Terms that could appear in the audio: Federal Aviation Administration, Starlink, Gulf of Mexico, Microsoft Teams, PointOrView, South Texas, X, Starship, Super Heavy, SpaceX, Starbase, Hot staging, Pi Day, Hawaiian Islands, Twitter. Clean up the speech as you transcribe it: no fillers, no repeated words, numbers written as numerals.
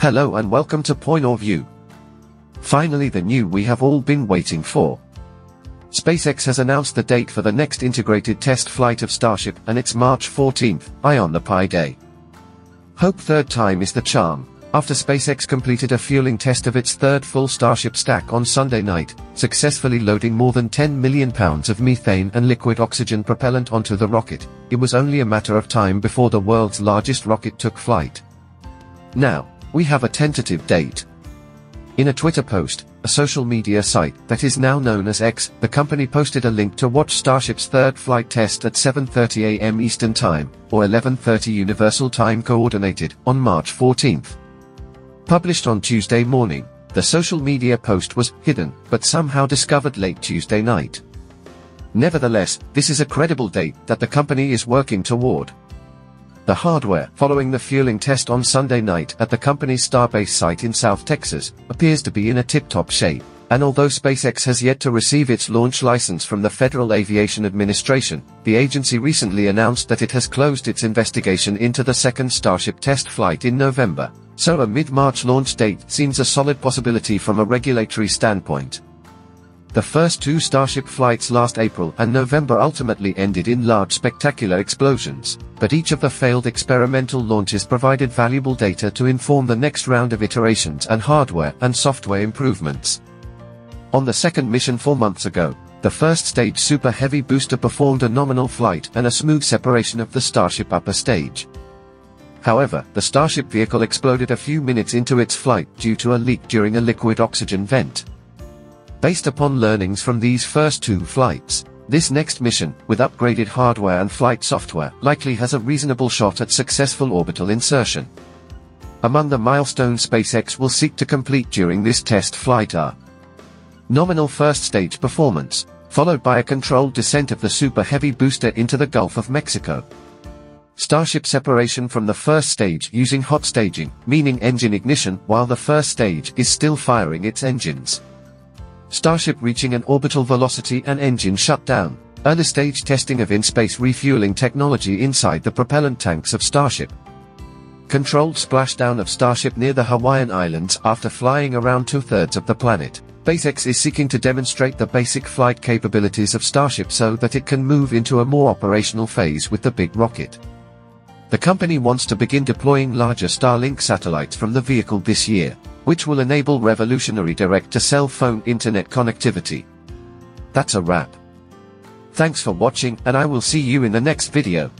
Hello and welcome to Point of View. Finally, the news we have all been waiting for. SpaceX has announced the date for the next integrated test flight of Starship, and it's March 14th, on the Pi Day. Hope third time is the charm. After SpaceX completed a fueling test of its third full Starship stack on Sunday night, successfully loading more than 10 million pounds of methane and liquid oxygen propellant onto the rocket, it was only a matter of time before the world's largest rocket took flight. Now, we have a tentative date. In a Twitter post, a social media site that is now known as X, the company posted a link to watch Starship's third flight test at 7:30 a.m. Eastern Time, or 11:30 Universal Time Coordinated, on March 14th. Published on Tuesday morning, the social media post was hidden, but somehow discovered late Tuesday night. Nevertheless, this is a credible date that the company is working toward. The hardware, following the fueling test on Sunday night at the company's Starbase site in South Texas, appears to be in a tip-top shape, and although SpaceX has yet to receive its launch license from the Federal Aviation Administration, the agency recently announced that it has closed its investigation into the second Starship test flight in November. So a mid-March launch date seems a solid possibility from a regulatory standpoint. The first two Starship flights last April and November ultimately ended in large spectacular explosions, but each of the failed experimental launches provided valuable data to inform the next round of iterations and hardware and software improvements. On the second mission 4 months ago, the first stage Super Heavy booster performed a nominal flight and a smooth separation of the Starship upper stage. However, the Starship vehicle exploded a few minutes into its flight due to a leak during a liquid oxygen vent. Based upon learnings from these first two flights, this next mission, with upgraded hardware and flight software, likely has a reasonable shot at successful orbital insertion. Among the milestones SpaceX will seek to complete during this test flight are nominal first stage performance, followed by a controlled descent of the Super Heavy booster into the Gulf of Mexico. Starship separation from the first stage using hot staging, meaning engine ignition, while the first stage is still firing its engines. Starship reaching an orbital velocity and engine shutdown. Early stage testing of in-space refueling technology inside the propellant tanks of Starship. Controlled splashdown of Starship near the Hawaiian Islands after flying around two-thirds of the planet. SpaceX is seeking to demonstrate the basic flight capabilities of Starship so that it can move into a more operational phase with the big rocket. The company wants to begin deploying larger Starlink satellites from the vehicle this year, which will enable revolutionary direct-to-cell phone internet connectivity. That's a wrap. Thanks for watching, and I will see you in the next video.